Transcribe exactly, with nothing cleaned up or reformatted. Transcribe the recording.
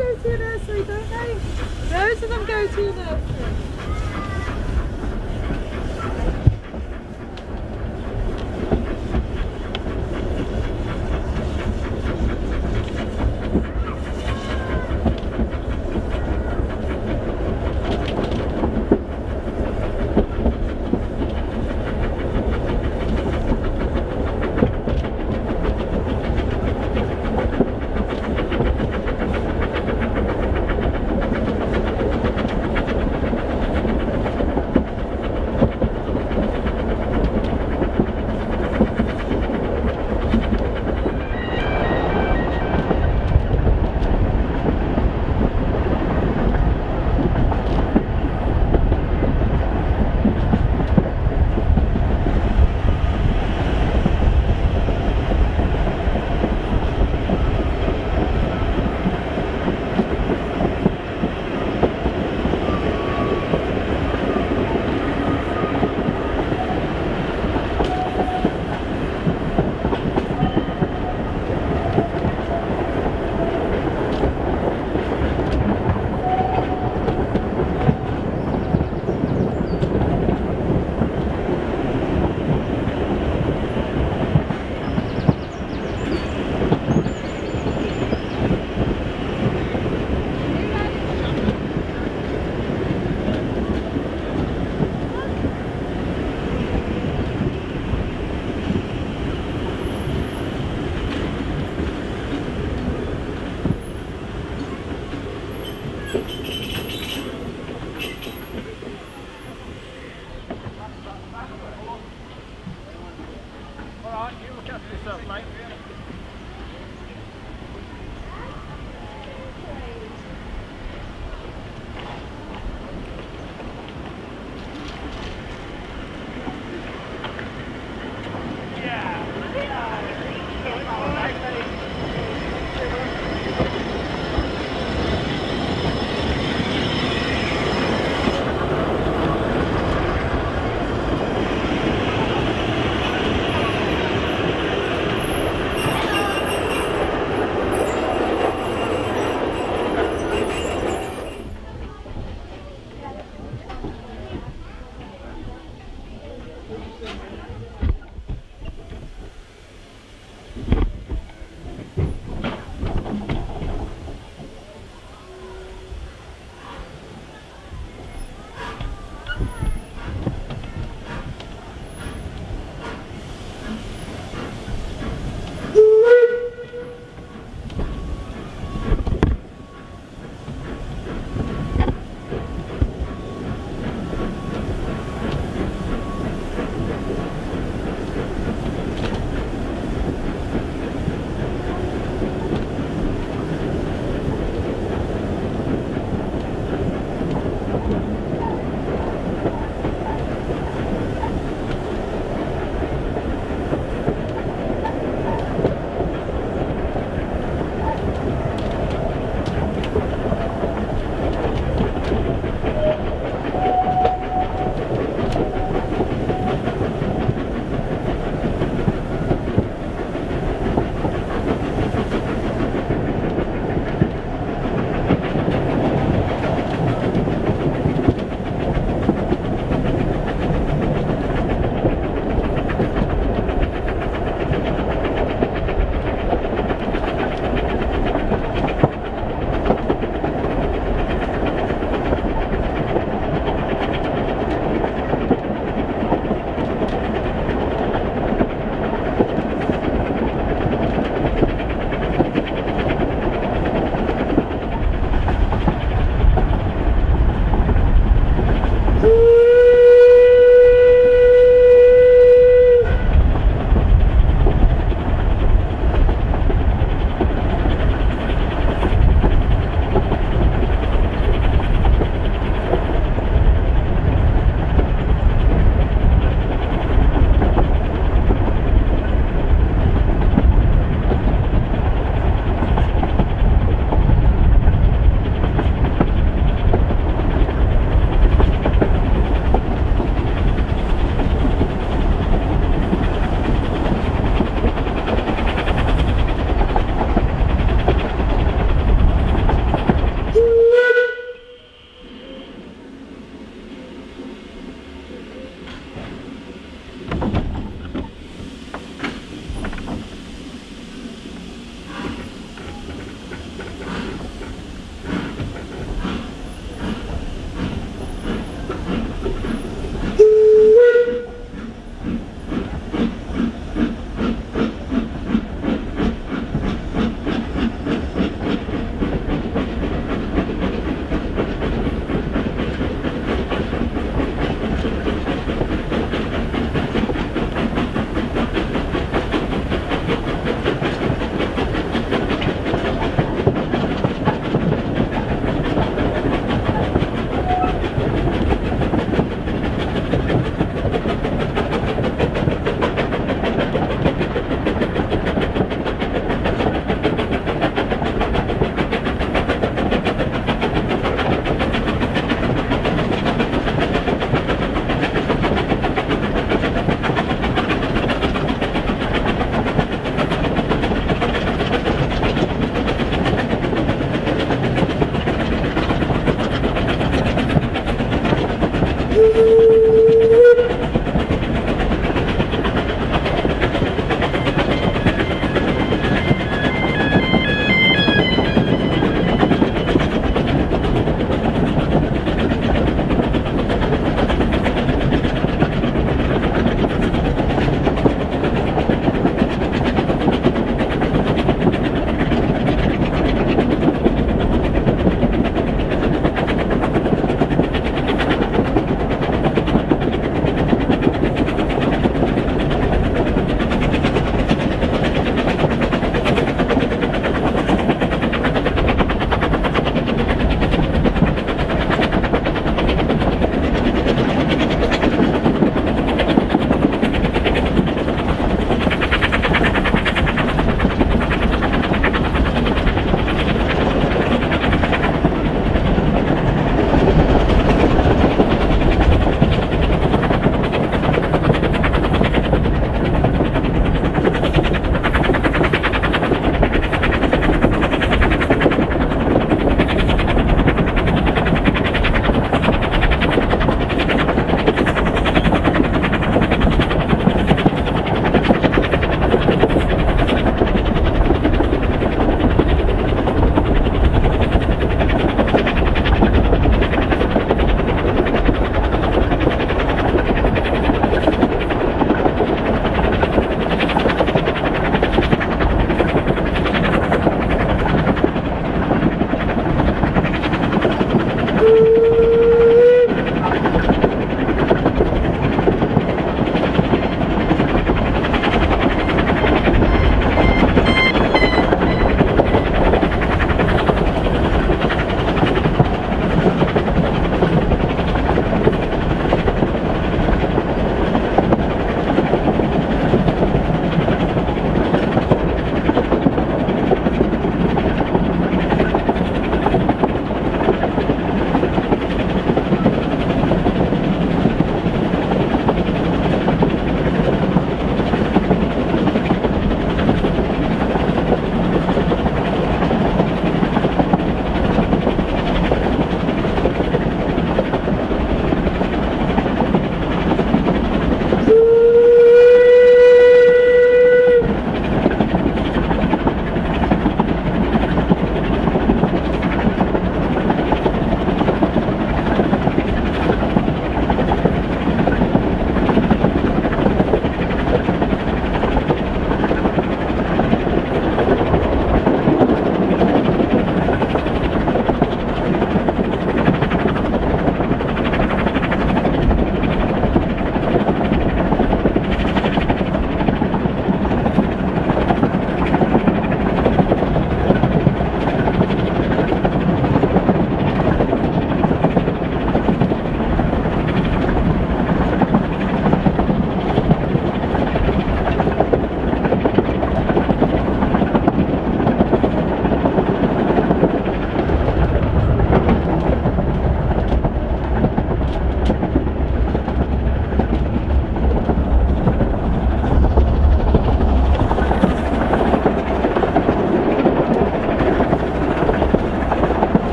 go to a nursery, don't they? Loads of them go to a nursery.